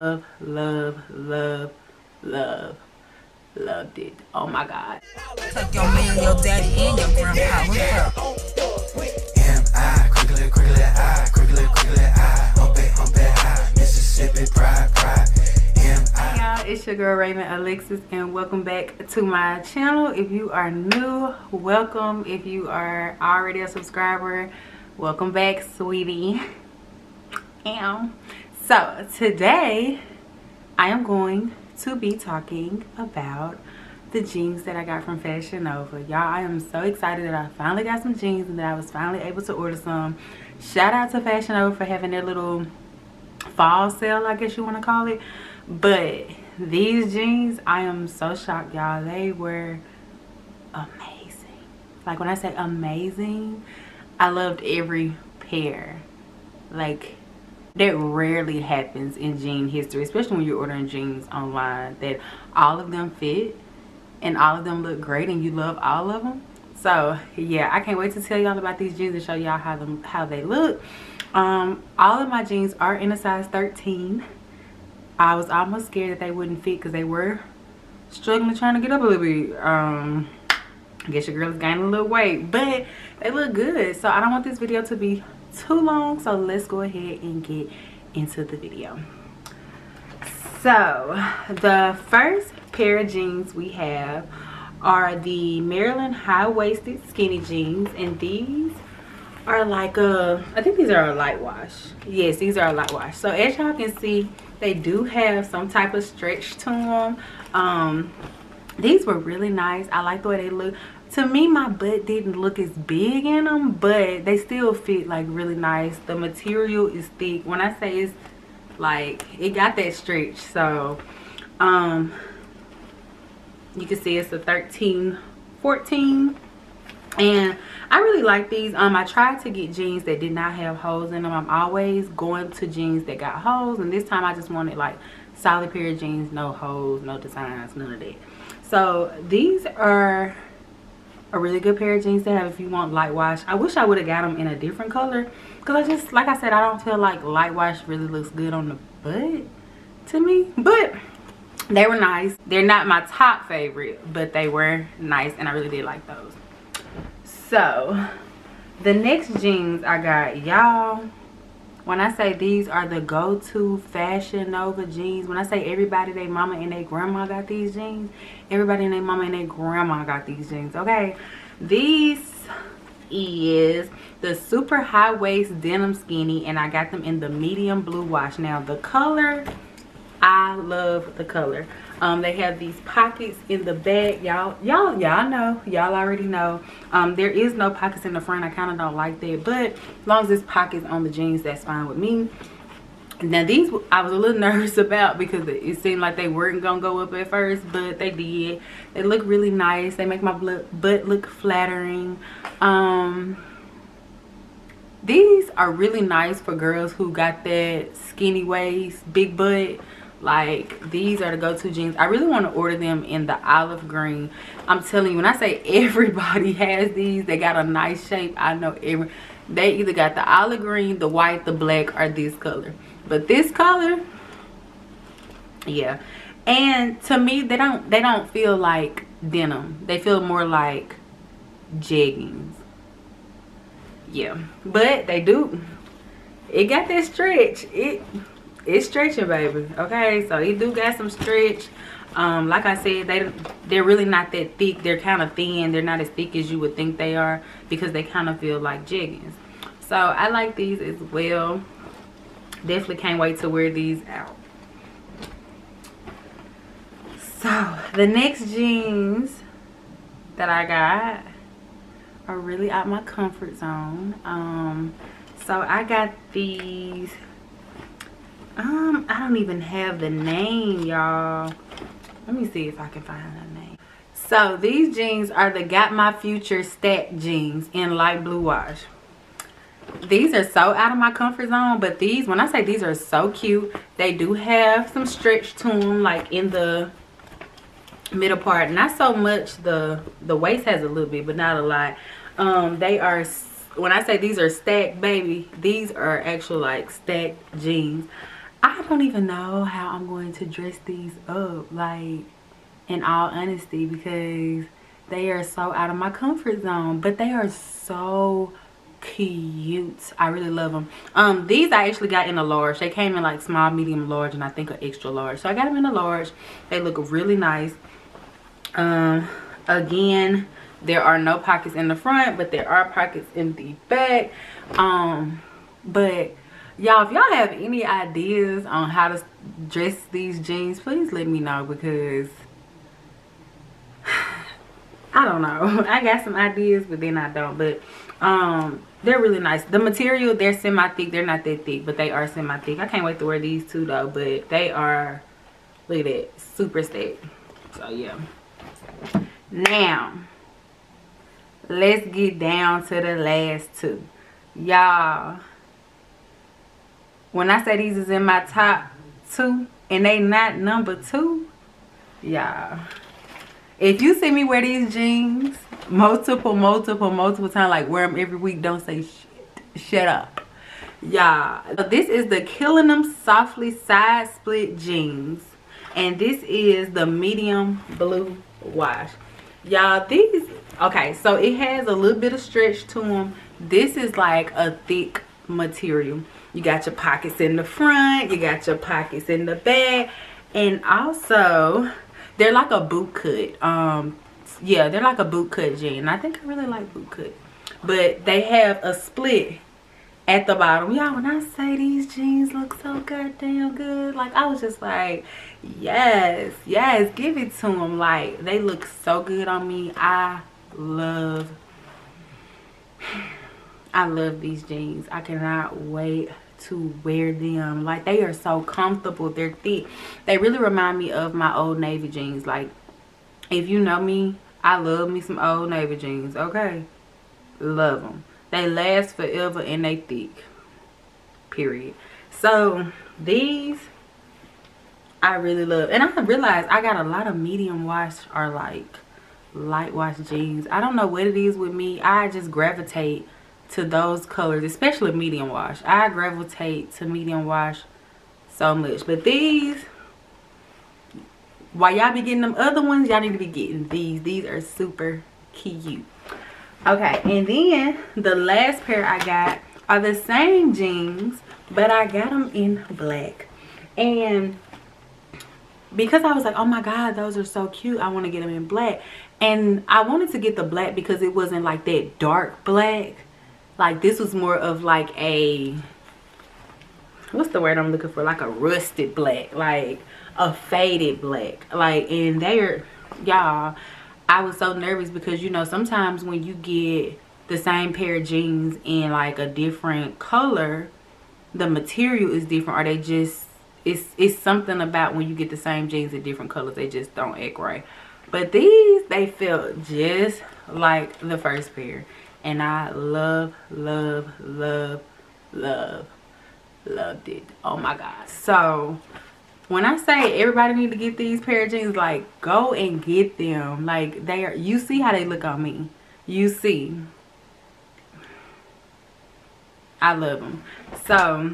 Love, love, love, love, loved it. Oh my God. Tuck your man, your daddy, and your grandpa. What's up? M.I. Crickly, crickly, I. Crickly, crickly, I. Humpy, humpy, I. Mississippi, pride, pride. M.I. Y'all, it's your girl, Raven Alexxis, and welcome back to my channel. If you are new, welcome. If you are already a subscriber, welcome back, sweetie. So today I am going to be talking about the jeans that I got from Fashion Nova. Y'all, I am so excited that I finally got some jeans and that I was finally able to order some. Shout out to Fashion Nova for having their little fall sale, I guess you want to call it. But these jeans, I am so shocked, y'all. They were amazing. Like, when I say amazing, I loved every pair. Like, that rarely happens in jean history, especially when you're ordering jeans online, that all of them fit and all of them look great and you love all of them. So yeah, I can't wait to tell y'all about these jeans and show y'all how they look. All of my jeans are in a size 13. I was almost scared that they wouldn't fit because they were struggling trying to get up a little bit. I guess your girl is gaining a little weight, but they look good. So I don't want this video to be too long, so let's go ahead and get into the video. So the first pair of jeans we have are the Marilyn high-waisted skinny jeans, and these are like a, I think these are a light wash. Yes, these are a light wash. So as y'all can see, they do have some type of stretch to them. These were really nice. I like the way they look. To me, my butt didn't look as big in them, but they still fit like really nice. The material is thick. When I say it's like, it got that stretch. So you can see it's a 13-14, and I really like these. I tried to get jeans that did not have holes in them. I'm always going to jeans that got holes, and this time I just wanted like solid pair of jeans, no holes, no designs, none of that. So these are a really good pair of jeans to have if you want light wash. I wish I would have got them in a different color, because I just, like I said, I don't feel like light wash really looks good on the butt to me. But they were nice. They're not my top favorite, but they were nice, and I really did like those. So the next jeans I got, y'all, when I say these are the go-to Fashion Nova jeans, when I say everybody, their mama and their grandma got these jeans, everybody and their mama and their grandma got these jeans, okay? These is the super high-waist denim skinny, and I got them in the medium blue wash. Now, the color, I love the color. They have these pockets in the back. Y'all know, y'all already know. There is no pockets in the front. I kind of don't like that, but as long as there's pockets on the jeans, that's fine with me. Now these, I was a little nervous about, because it seemed like they weren't gonna go up at first, but they did. They look really nice. They make my butt look flattering. These are really nice for girls who got that skinny waist, big butt. Like, these are the go-to jeans. I really want to order them in the olive green. I'm telling you, when I say everybody has these, they got a nice shape. I know they either got the olive green, the white, the black, or this color. But this color, yeah. And to me, they don't feel like denim. They feel more like jeggings. Yeah, but they do, it got that stretch. It's stretching, baby, okay? So it do got some stretch. Like I said, they're really not that thick. They're kind of thin. They're not as thick as you would think they are, because they kind of feel like jeggings. So I like these as well. Definitely can't wait to wear these out. So the next jeans that I got are really out my comfort zone. So I got these, I don't even have the name, y'all. Let me see if I can find the name. So these jeans are the Got My Future Stacked Jeans in light blue wash. These are so out of my comfort zone, but these, when I say these are so cute, they do have some stretch to them, like in the middle part. Not so much, the waist has a little bit, but not a lot. They are, when I say these are stacked, baby, these are actual like stacked jeans. I don't even know how I'm going to dress these up, like, in all honesty, because they are so out of my comfort zone, but they are so cute. I really love them. These I actually got in a large. They came in like small, medium, large, and I think an extra large. So I got them in a large. They look really nice. Again, there are no pockets in the front, but there are pockets in the back. But y'all, if y'all have any ideas on how to dress these jeans, please let me know, because I don't know. I got some ideas, but then I don't. But they're really nice. The material, they're semi-thick. They're not that thick, but they are semi-thick. I can't wait to wear these too, though. But they are, look at that, super stacked. So, yeah. Now, let's get down to the last two. Y'all, when I say these is in my top two, and they not number two, y'all, if you see me wear these jeans multiple times, like wear them every week, don't say shit, shut up. Y'all, this is the Killing Them Softly side split jeans, and this is the medium blue wash. Y'all, these, okay, so it has a little bit of stretch to them. This is like a thick material. You got your pockets in the front, you got your pockets in the back, and also they're like a boot cut. Yeah, they're like a boot cut jean. I think I really like boot cut. But they have a split at the bottom. Y'all, when I say these jeans look so goddamn good, like, I was just like, yes, yes, give it to them. Like, they look so good on me. I love these jeans. I cannot wait to wear them. Like, they are so comfortable. They're thick. They really remind me of my Old Navy jeans. Like, if you know me, I love me some Old Navy jeans, okay? Love them. They last forever and they thick, period. So these I really love. And I realized I got a lot of medium wash or like light wash jeans. I don't know what it is with me. I just gravitate to those colors, especially medium wash. I gravitate to medium wash so much. But these, while y'all be getting them other ones, y'all need to be getting these. These are super cute. Okay, and then the last pair I got are the same jeans, but I got them in black. And because I was like, oh my god, those are so cute, I want to get them in black. And I wanted to get the black because it wasn't like that dark black. Like, this was more of like a, what's the word I'm looking for? Like a rusted black, like a faded black. Like, and they're, y'all, I was so nervous because, you know, sometimes when you get the same pair of jeans in like a different color, the material is different, or they just, it's something about when you get the same jeans in different colors, they just don't act right. But these, they felt just like the first pair. And I loved it. Oh my god. So when I say everybody need to get these pair of jeans, like, go and get them. Like, they are, you see how they look on me. You see, I love them. So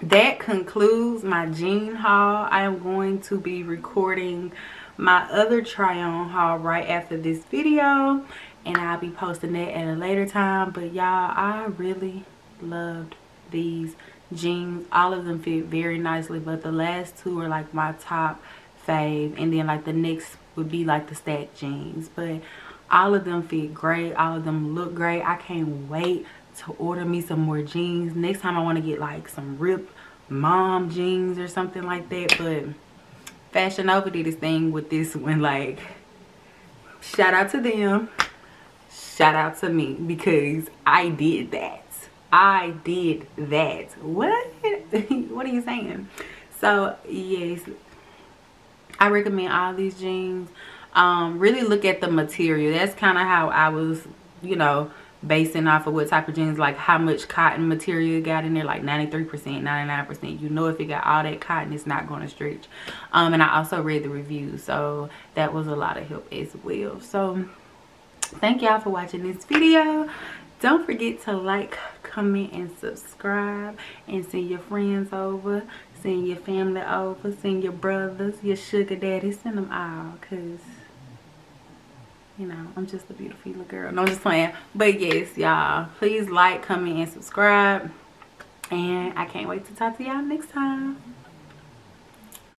that concludes my jean haul. I am going to be recording my other try on haul right after this video, and I'll be posting that at a later time. But y'all, I really loved these jeans. All of them fit very nicely, but the last two are like my top fave, and then like the next would be like the stacked jeans. But all of them fit great, all of them look great. I can't wait to order me some more jeans. Next time I want to get like some ripped mom jeans or something like that. But Fashion Nova did this thing with this one. Like, shout out to them, shout out to me, because I did that. I did that. What? What are you saying? So yes, I recommend all these jeans. Really look at the material. That's kind of how I was, you know, basing off of what type of jeans, like how much cotton material got in there, like 93%, 99%. You know, if it got all that cotton, it's not going to stretch. And I also read the reviews, so that was a lot of help as well. So thank y'all for watching this video. Don't forget to like, comment, and subscribe, and send your friends over. send your family over, send your brothers, your sugar daddy, send them all, because, you know, I'm just a beautiful little girl. No, I'm just playing. But yes, y'all, please like, comment, and subscribe. And I can't wait to talk to y'all next time.